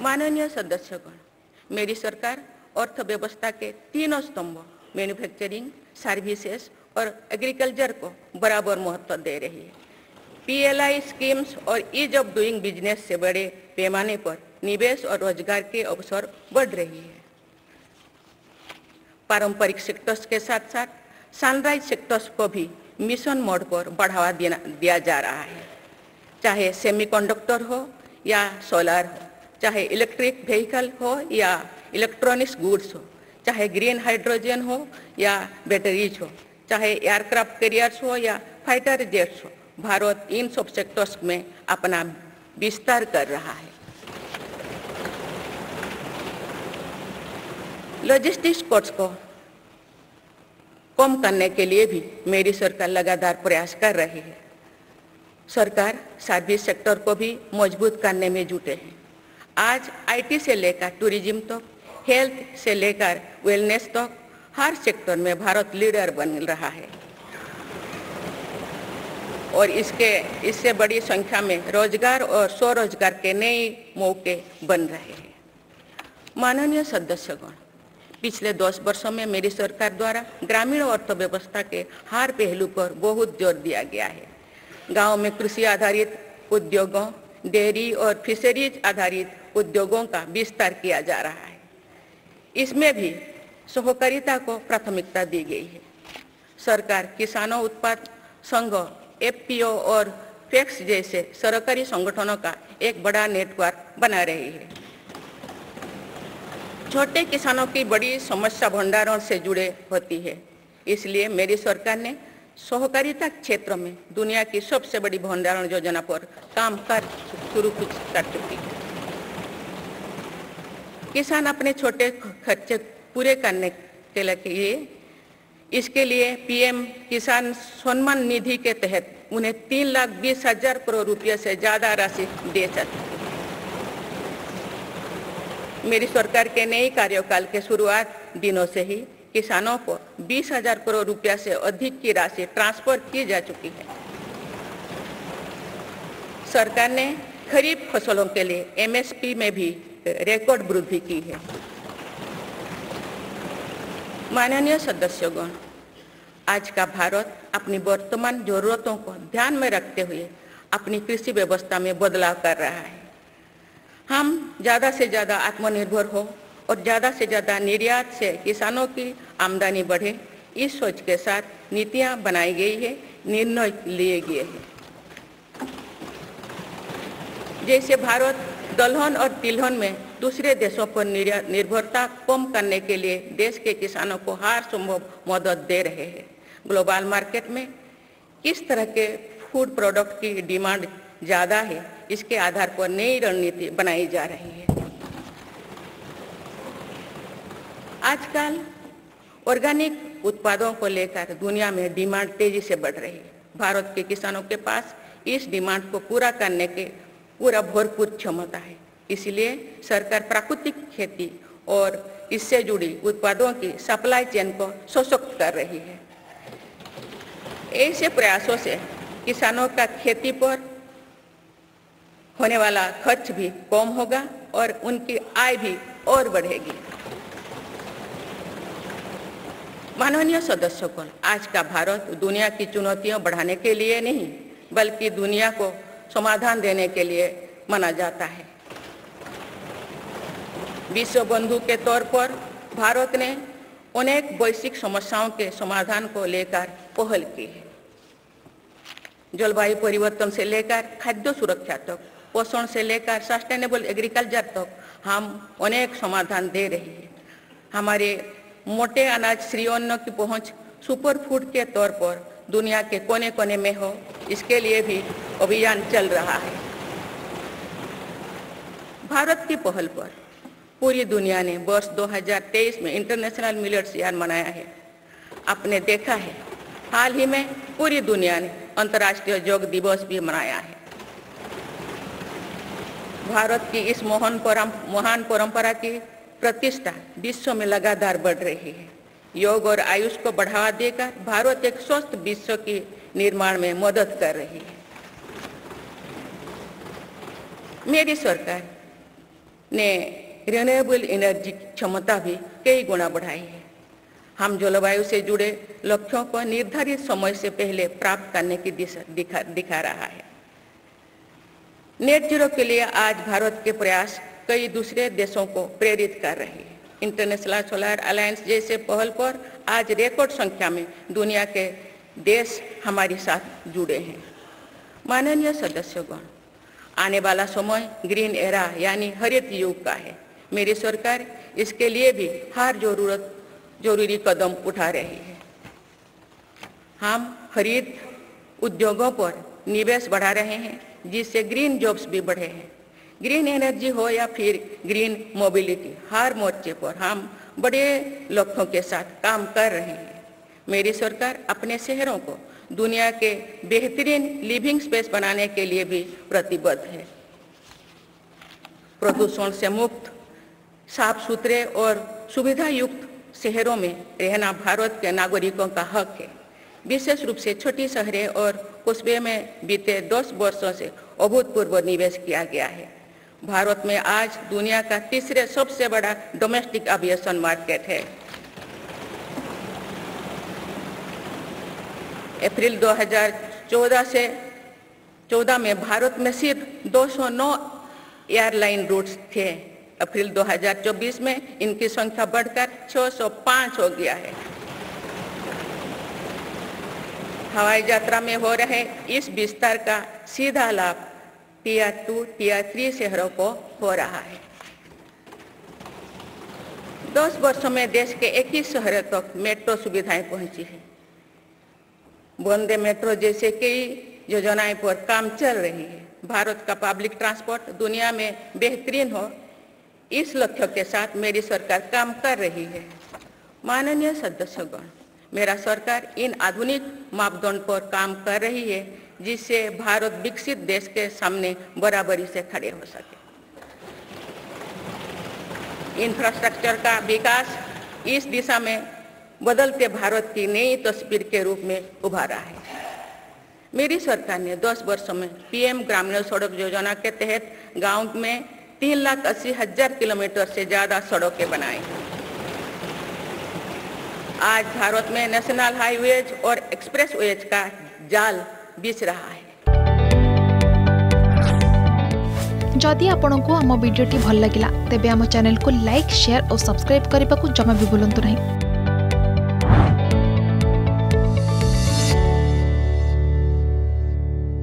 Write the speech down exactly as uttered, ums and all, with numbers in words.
माननीय सदस्यगण, मेरी सरकार अर्थव्यवस्था के तीनों स्तंभ मैन्युफैक्चरिंग, सर्विसेज और एग्रीकल्चर को बराबर महत्व दे रही है। पीएलआई स्कीम्स और ईज ऑफ डूइंग बिजनेस से बड़े पैमाने पर निवेश और रोजगार के अवसर बढ़ रही है। पारंपरिक सेक्टर्स के साथ साथ सनराइज सेक्टर्स को भी मिशन मोड पर बढ़ावा दिया जा रहा है। चाहे सेमीकंडक्टर हो या सोलर हो, चाहे इलेक्ट्रिक व्हीकल हो या इलेक्ट्रॉनिक्स गुड्स हो, चाहे ग्रीन हाइड्रोजन हो या बैटरीज हो, चाहे एयरक्राफ्ट कैरियर्स हो या फाइटर जेट्स हो, भारत इन सब सेक्टर्स में अपना विस्तार कर रहा है। लॉजिस्टिक्स कोर्स को कम करने के लिए भी मेरी सरकार लगातार प्रयास कर रही है। सरकार सर्विस सेक्टर को भी मजबूत करने में जुटे हैं। आज आईटी से लेकर टूरिज्म तक, हेल्थ से लेकर वेलनेस तक, हर सेक्टर में भारत लीडर बन रहा है और इसके इससे बड़ी संख्या में रोजगार और स्वरोजगार के नए मौके बन रहे हैं। माननीय सदस्यगण, पिछले दस वर्षों में मेरी सरकार द्वारा ग्रामीण अर्थव्यवस्था के हर पहलू पर बहुत जोर दिया गया है। गाँव में कृषि आधारित उद्योगों, डेयरी और फिशरीज आधारित उद्योगों का विस्तार किया जा रहा है। इसमें भी सहकारिता को प्राथमिकता दी गई है। सरकार किसानों, उत्पाद संघ, एफपीओ और फैक्स जैसे सरकारी संगठनों का एक बड़ा नेटवर्क बना रही है। छोटे किसानों की बड़ी समस्या भंडारण से जुड़े होती है, इसलिए मेरी सरकार ने सहकारिता क्षेत्र में दुनिया की सबसे बड़ी भंडारण योजना पर काम कर शुरू कर चुकी है। किसान अपने छोटे खर्चे पूरे करने के लिए इसके लिए पीएम किसान सम्मान निधि के तहत उन्हें तीन लाख बीस हजार करोड़ रुपये से ज्यादा राशि दे सकती। मेरी सरकार के नए कार्यकाल के शुरुआत दिनों से ही किसानों को बीस हजार करोड़ रुपया से अधिक की राशि ट्रांसफर की जा चुकी है। सरकार ने खरीफ फसलों के लिए एमएसपी में भी रिकॉर्ड वृद्धि की है। माननीय सदस्यगण, आज का भारत अपनी वर्तमान जरूरतों को ध्यान में रखते हुए अपनी कृषि व्यवस्था में बदलाव कर रहा है। हम ज़्यादा से ज़्यादा आत्मनिर्भर हो और ज़्यादा से ज़्यादा निर्यात से किसानों की आमदनी बढ़े, इस सोच के साथ नीतियाँ बनाई गई है, निर्णय लिए गए हैं। जैसे भारत दलहन और तिलहन में दूसरे देशों पर निर्भरता कम करने के लिए देश के किसानों को हर संभव मदद दे रहे हैं। ग्लोबल मार्केट में किस तरह के फूड प्रोडक्ट की डिमांड ज़्यादा है, इसके आधार पर नई रणनीति बनाई जा रही है। आजकल ऑर्गेनिक उत्पादों को लेकर दुनिया में डिमांड तेजी से बढ़ रही है। भारत के किसानों के पास इस डिमांड को पूरा करने के पूरा भरपूर क्षमता है। इसलिए सरकार प्राकृतिक खेती और इससे जुड़ी उत्पादों की सप्लाई चेन को सशक्त कर रही है। ऐसे प्रयासों से किसानों का खेती पर होने वाला खर्च भी कम होगा और उनकी आय भी और बढ़ेगी। माननीय सदस्यगण, आज का भारत दुनिया की चुनौतियां बढ़ाने के लिए नहीं, बल्कि दुनिया को समाधान देने के लिए माना जाता है। विश्व बंधु के तौर पर भारत ने अनेक वैश्विक समस्याओं के समाधान को लेकर पहल की है। जलवायु परिवर्तन से लेकर खाद्य सुरक्षा तक, पोषण से लेकर सस्टेनेबल एग्रीकल्चर तक हम अनेक समाधान दे रहे हैं। हमारे मोटे अनाज श्री अन्न की पहुंच सुपर फूड के तौर पर दुनिया के कोने कोने में हो, इसके लिए भी अभियान चल रहा है। भारत की पहल पर पूरी दुनिया ने वर्ष दो हज़ार तेईस में इंटरनेशनल मिलेट्स ईयर मनाया है। आपने देखा है, हाल ही में पूरी दुनिया ने अंतर्राष्ट्रीय योग दिवस भी मनाया है। भारत की इस महान महान परंपरा की प्रतिष्ठा विश्व में लगातार बढ़ रही है। योग और आयुष को बढ़ावा देकर भारत एक स्वस्थ विश्व के निर्माण में मदद कर रही है। मेरी सरकार ने रिन्यूएबल एनर्जी क्षमता भी कई गुना बढ़ाई है। हम जलवायु से जुड़े लक्ष्यों को निर्धारित समय से पहले प्राप्त करने की दिशा दिखा, दिखा रहा है। नेट जीरो के लिए आज भारत के प्रयास कई दूसरे देशों को प्रेरित कर रहे हैं। इंटरनेशनल सोलर अलायंस जैसे पहल पर आज रिकॉर्ड संख्या में दुनिया के देश हमारे साथ जुड़े हैं। माननीय सदस्यगण, आने वाला समय ग्रीन एरा यानी हरित युग का है। मेरी सरकार इसके लिए भी हर जरूरत जरूरी कदम उठा रही है। हम हरित उद्योगों पर निवेश बढ़ा रहे हैं, जिससे ग्रीन जॉब्स भी बढ़े हैं। ग्रीन एनर्जी हो या फिर ग्रीन मोबिलिटी, हर मोर्चे पर हम बड़े लक्ष्यों के साथ काम कर रहे हैं। मेरी सरकार अपने शहरों को दुनिया के बेहतरीन लिविंग स्पेस बनाने के लिए भी प्रतिबद्ध है। प्रदूषण से मुक्त, साफ सुथरे और सुविधा युक्त शहरों में रहना भारत के नागरिकों का हक है। विशेष रूप से छोटी शहरें और कस्बे में बीते दस वर्षों से अभूतपूर्व निवेश किया गया है। भारत में आज दुनिया का तीसरे सबसे बड़ा डोमेस्टिक एविएशन मार्केट है। अप्रैल दो हज़ार चौदह से चौदह में भारत में सिर्फ दो सौ नौ एयरलाइन रूट्स थे। अप्रैल दो हज़ार चौबीस में इनकी संख्या बढ़कर छह सौ पाँच हो गया है। हवाई यात्रा में हो रहे इस विस्तार का सीधा लाभ टियर टू टियर थ्री शहरों को हो रहा है। दस वर्षों में देश के इक्कीस शहरों तक मेट्रो सुविधाएं पहुंची है। वंदे मेट्रो जैसे कई योजनाएं पर काम चल रही है। भारत का पब्लिक ट्रांसपोर्ट दुनिया में बेहतरीन हो, इस लक्ष्य के साथ मेरी सरकार काम कर रही है। माननीय सदस्यगण, मेरा सरकार इन आधुनिक मापदंड पर काम कर रही है, जिससे भारत विकसित देश के सामने बराबरी से खड़े हो सके। इंफ्रास्ट्रक्चर का विकास इस दिशा में बदलते भारत की नई तस्वीर के रूप में उभरा है। मेरी सरकार ने दस वर्षों में पीएम ग्रामीण सड़क योजना के तहत गांव में तीन लाख अस्सी हजार किलोमीटर से ज्यादा सड़कें बनाई। आज भारत में नेशनल हाईवेज और एक्सप्रेसवेज का जाल बिछ रहा है। जदि आपंक आम भिडी भल लगा तेब आम चैनल को लाइक, शेयर और सब्सक्राइब करने को जमा भी बुलां नहीं।